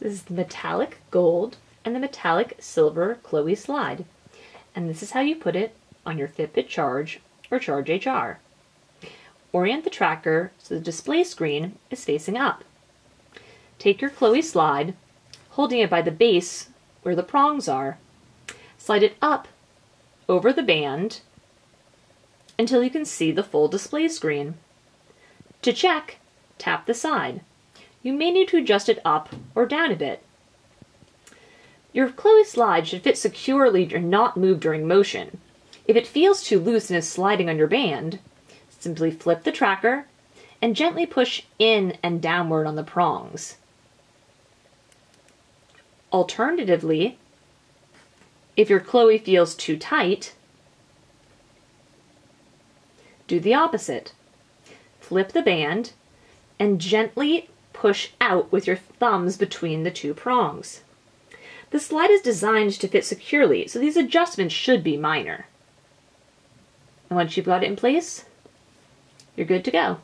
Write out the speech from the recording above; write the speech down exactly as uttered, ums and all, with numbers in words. This is the metallic gold and the metallic silver Chloe slide. And this is how you put it on your Fitbit Charge or Charge H R. Orient the tracker so the display screen is facing up. Take your Chloe slide, holding it by the base where the prongs are. Slide it up over the band until you can see the full display screen. To check, tap the side. You may need to adjust it up or down a bit. Your Chloe slide should fit securely and not move during motion. If it feels too loose and is sliding on your band, simply flip the tracker and gently push in and downward on the prongs. Alternatively, if your Chloe feels too tight, do the opposite. Flip the band and gently push out with your thumbs between the two prongs. The slide is designed to fit securely, so these adjustments should be minor. And once you've got it in place, you're good to go.